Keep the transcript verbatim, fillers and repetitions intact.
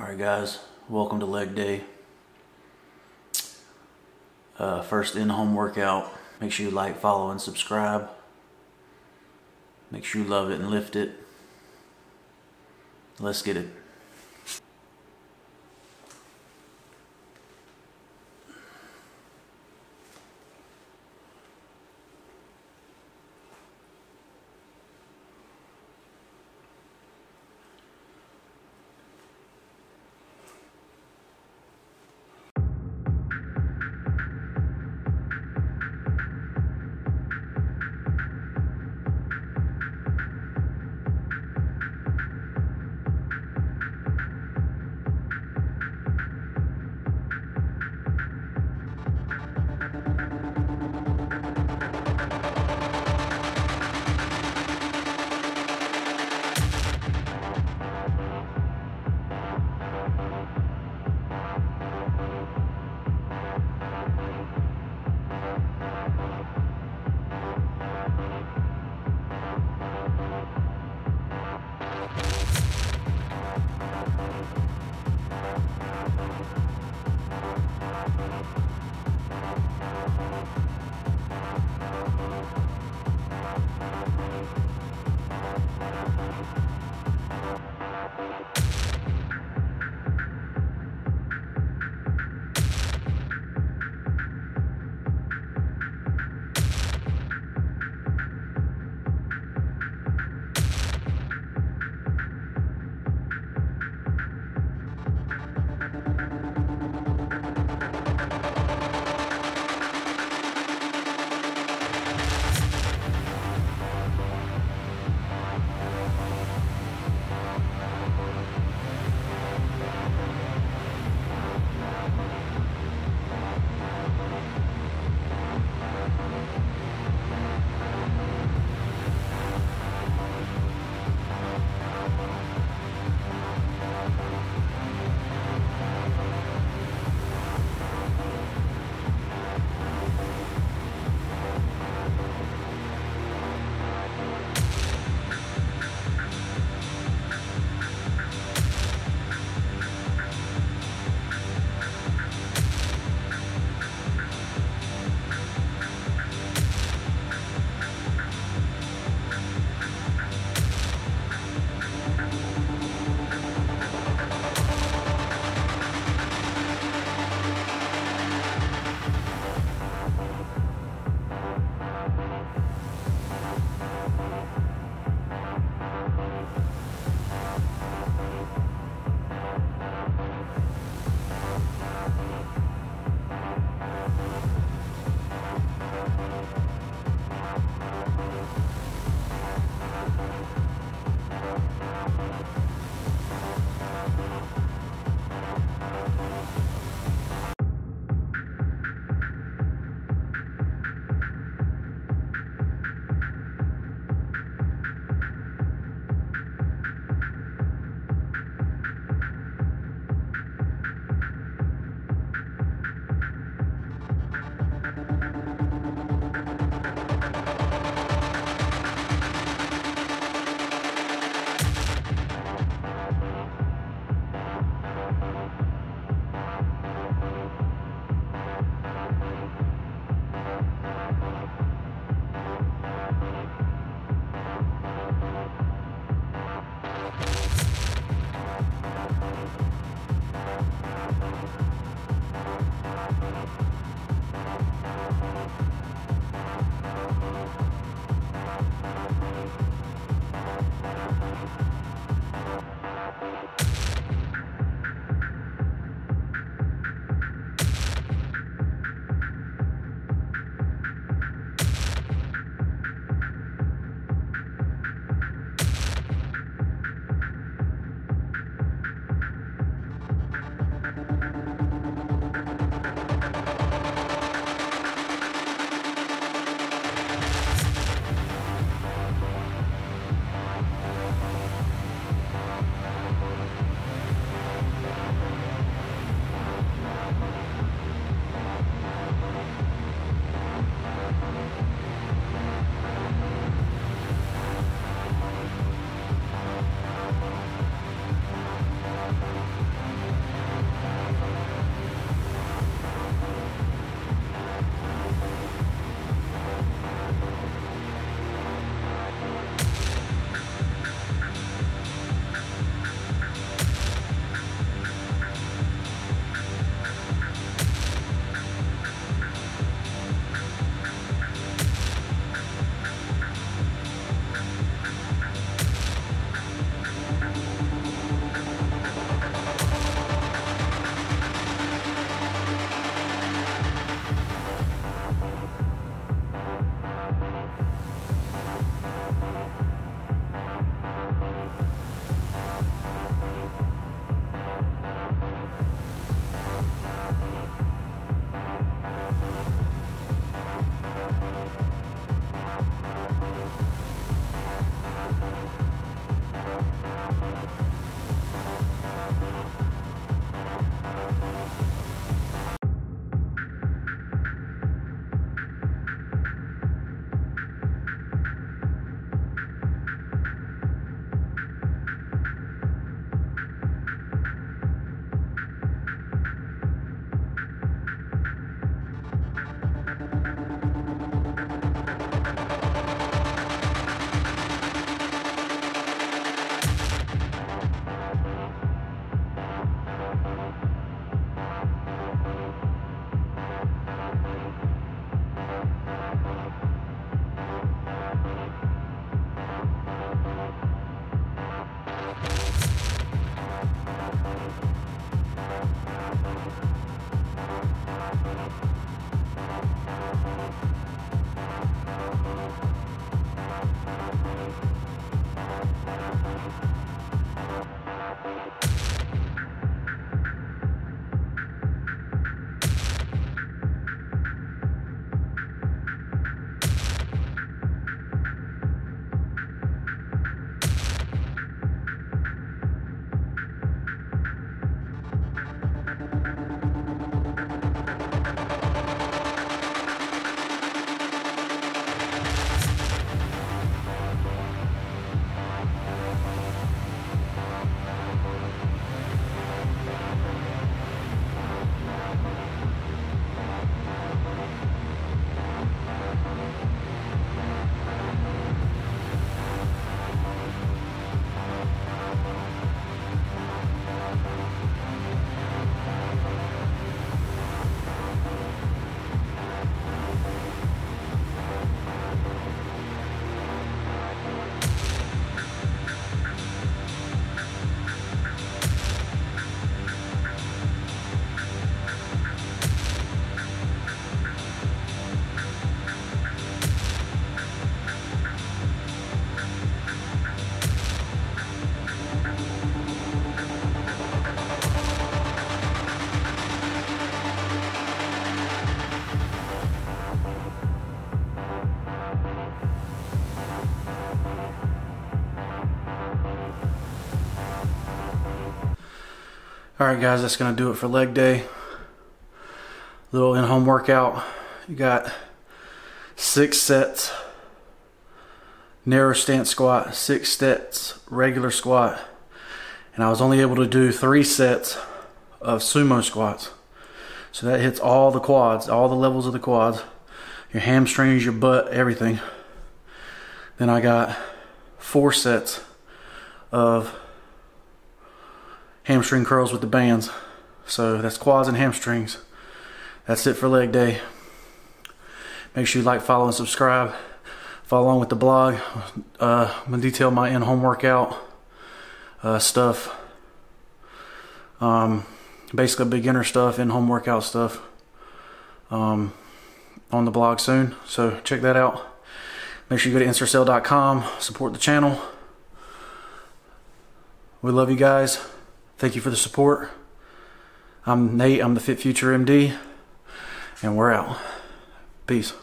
Alright guys, welcome to leg day. Uh, first in-home workout. Make sure you like, follow, and subscribe. Make sure you love it and lift it. Let's get it. All right, guys, that's going to do it for leg day. Little in-home workout. You got six sets narrow stance squat, six sets regular squat, and I was only able to do three sets of sumo squats. So that hits all the quads, all the levels of the quads, your hamstrings, your butt, everything. Then I got four sets of hamstring curls with the bands. So that's quads and hamstrings. That's it for leg day. Make sure you like, follow, and subscribe. Follow along with the blog. Uh, I'm gonna detail my in-home workout uh, stuff. Um, basically beginner stuff, in-home workout stuff um, on the blog soon. So check that out. Make sure you go to ensor sale dot com, support the channel. We love you guys. Thank you for the support. I'm Nate, I'm the Fit Future M D, and we're out. Peace.